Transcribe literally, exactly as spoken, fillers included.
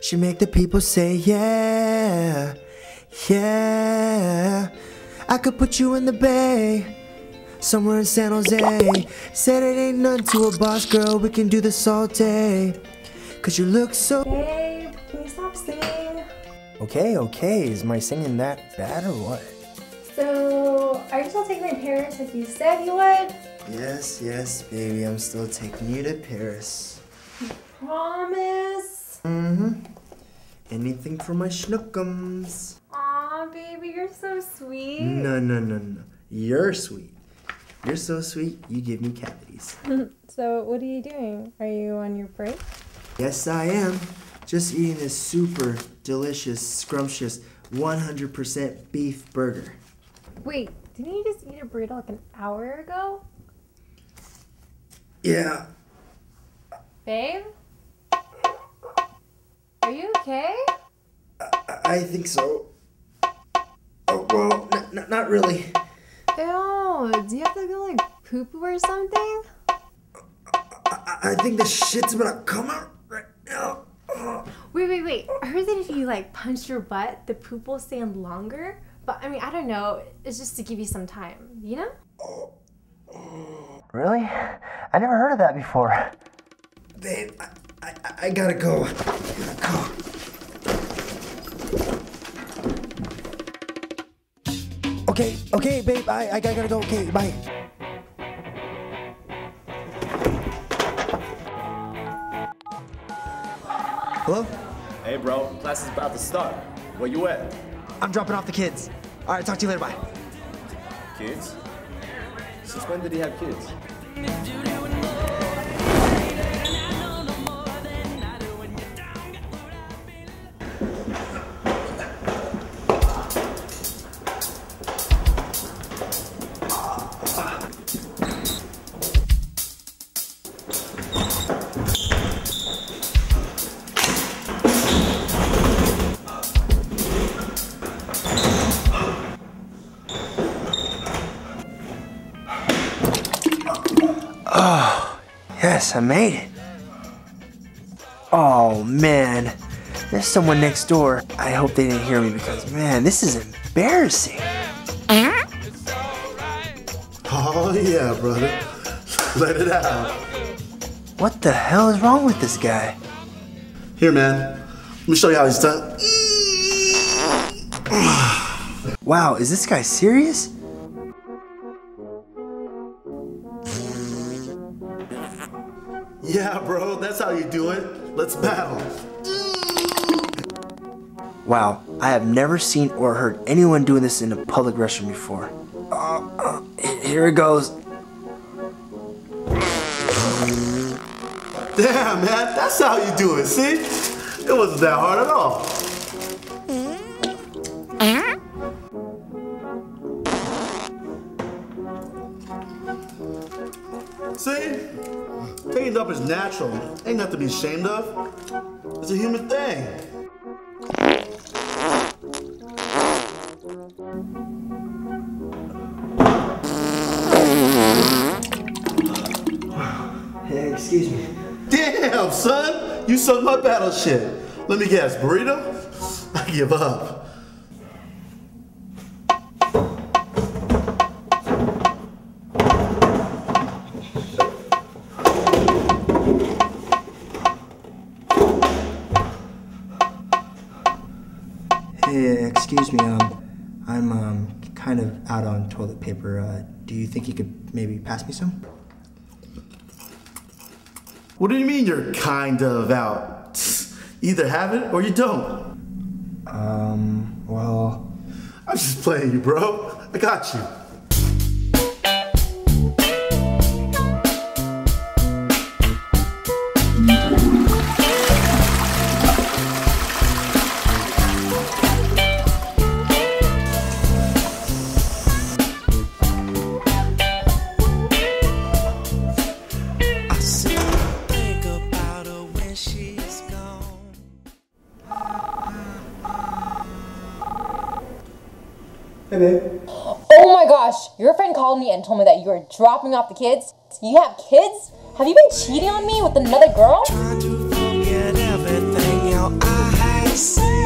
She make the people say yeah, yeah. I could put you in the bay, somewhere in San Jose. Said it ain't nothing to a boss girl, we can do this all day, cause you look so— Babe, can you stop singing? Okay, okay, is my singing that bad or what? So, are you still taking me to Paris like you said you would? Yes, yes, baby, I'm still taking you to Paris. You promise? Mm-hmm. Anything for my schnookums. Aw, baby, you're so sweet. No, no, no, no. You're sweet. You're so sweet, you give me cavities. So, what are you doing? Are you on your break? Yes, I am. Just eating this super delicious, scrumptious, one hundred percent beef burger. Wait, didn't you just eat a burrito like an hour ago? Yeah. Babe? Are you okay? I, I think so. Oh, well, n n not really. Ew, do you have to go like poo-poo or something? I, I think the shit's gonna come out right now. Wait, wait, wait. I heard that if you like punch your butt, the poop will stand longer. But I mean, I don't know. It's just to give you some time, you know? Oh. Oh. Really? I never heard of that before. Babe, I, I, I gotta go. I gotta go. Okay, okay, babe, I, I gotta go. Okay, bye. Hello? Hey, bro, class is about to start. Where you at? I'm dropping off the kids. All right, talk to you later, bye. Kids? Since when did he have kids? Oh, yes, I made it. Oh, man. There's someone next door. I hope they didn't hear me because, man, this is embarrassing. Oh, yeah, brother. Let it out. What the hell is wrong with this guy? Here, man. Let me show you how he's done. Wow, is this guy serious? Yeah, bro, that's how you do it. Let's battle. Wow, I have never seen or heard anyone doing this in a public restroom before. Uh, uh, here it goes. Damn, man, that's how you do it, see? It wasn't that hard at all. See? Picking up is natural. Ain't nothing to be ashamed of. It's a human thing. Hey, excuse me. Damn, son! You sunk my battleship. Let me guess, burrito? I give up. Hey, excuse me, um, I'm um, kind of out on toilet paper. Uh, do you think you could maybe pass me some? What do you mean you're kind of out? Either have it or you don't. Um, well... I'm just playing you, bro. I got you. Hey, babe. Oh my gosh, your friend called me and told me that you are dropping off the kids. You have kids? Have you been cheating on me with another girl? Trying to forget everything, yo. I Kids.